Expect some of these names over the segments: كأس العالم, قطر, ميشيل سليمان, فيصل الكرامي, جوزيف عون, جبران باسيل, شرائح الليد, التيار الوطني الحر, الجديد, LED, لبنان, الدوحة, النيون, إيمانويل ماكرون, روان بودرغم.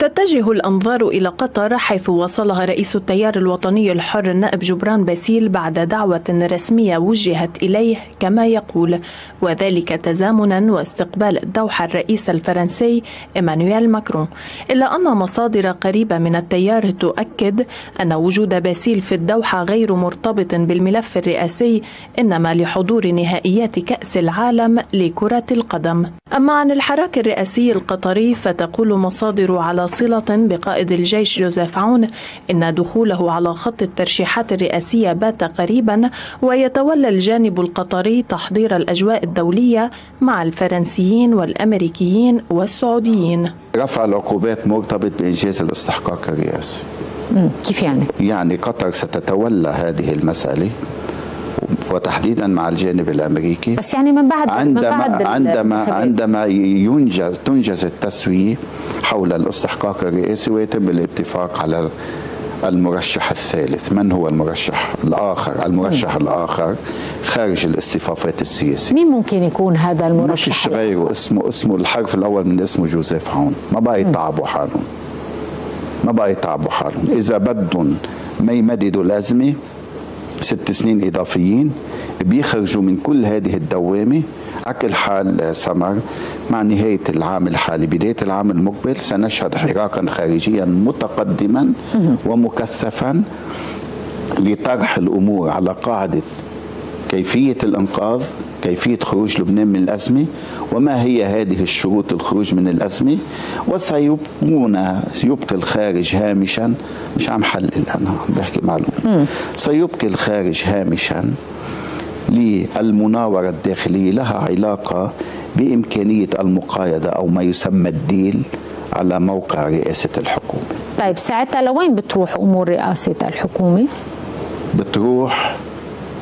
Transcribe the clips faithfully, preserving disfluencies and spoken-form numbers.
تتجه الأنظار إلى قطر، حيث وصلها رئيس التيار الوطني الحر النائب جبران باسيل بعد دعوة رسمية وجهت إليه كما يقول، وذلك تزامنا واستقبال الدوحة الرئيس الفرنسي إيمانويل ماكرون. إلا أن مصادر قريبة من التيار تؤكد أن وجود باسيل في الدوحة غير مرتبط بالملف الرئاسي، إنما لحضور نهائيات كأس العالم لكرة القدم. أما عن الحراك الرئاسي القطري فتقول مصادر على صلة بقائد الجيش جوزيف عون إن دخوله على خط الترشيحات الرئاسية بات قريبا، ويتولى الجانب القطري تحضير الأجواء الدولية مع الفرنسيين والأمريكيين والسعوديين. رفع العقوبات مرتبط بإنجاز الاستحقاق الرئاسي. كيف يعني؟ يعني قطر ستتولى هذه المسألة وتحديدا مع الجانب الامريكي، بس يعني من بعد عندما من بعد عندما عندما ينجز تنجز التسويه حول الاستحقاق الرئاسي ويتم الاتفاق على المرشح الثالث. من هو المرشح الآخر؟ المرشح مم. الآخر خارج الاصطفافات السياسية. مين ممكن يكون هذا المرشح؟ مش غيره، اسمه اسمه الحرف الأول من اسمه جوزيف عون. ما بقى يتعبوا حالهم، ما بقى يتعبوا حالهم إذا بدهم ما يمددوا الأزمة ست سنين إضافيين، بيخرجوا من كل هذه الدوامة. أكل حال سمر، مع نهاية العام الحالي بداية العام المقبل سنشهد حراكا خارجيا متقدما ومكثفا لطرح الأمور على قاعدة كيفية الإنقاذ، كيفية خروج لبنان من الأزمة، وما هي هذه الشروط الخروج من الأزمة. وسيبقون سيبقي الخارج هامشا، مش عم حلل أنا عم بحكي معلومة، سيبقي الخارج هامشا للمناورة الداخلية لها علاقة بإمكانية المقايضة أو ما يسمى الديل على موقع رئاسة الحكومة. طيب ساعتها لوين بتروح أمور رئاسة الحكومة؟ بتروح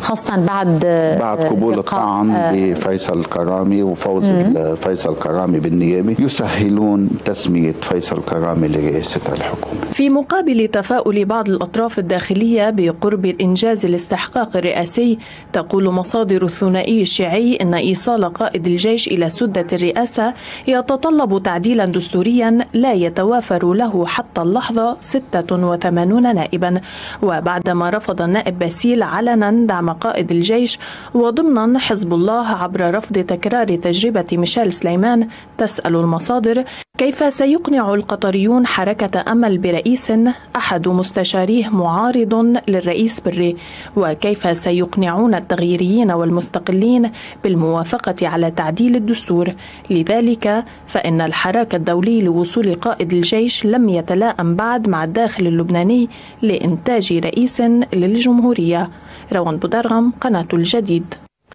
خاصة بعد بعد قبول الطعن بفيصل الكرامي وفوز فيصل الكرامي بالنيابة، يسهلون تسمية فيصل الكرامي لرئاسة الحكومة. في مقابل تفاؤل بعض الأطراف الداخلية بقرب الإنجاز الاستحقاق الرئاسي، تقول مصادر الثنائي الشيعي أن إيصال قائد الجيش إلى سدة الرئاسة يتطلب تعديلا دستوريا لا يتوافر له حتى اللحظة ستة وثمانين نائبا. وبعدما رفض النائب باسيل علنا دعم قائد الجيش وضمنا حزب الله عبر رفض تكرار تجربة ميشيل سليمان، تسأل المصادر كيف سيقنع القطريون حركة أمل برئيس أحد مستشاريه معارض للرئيس بري، وكيف سيقنعون التغييريين والمستقلين بالموافقة على تعديل الدستور. لذلك فإن الحراك الدولي لوصول قائد الجيش لم يتلائم بعد مع الداخل اللبناني لإنتاج رئيس للجمهورية. روان بودرغم، قناة الجديد.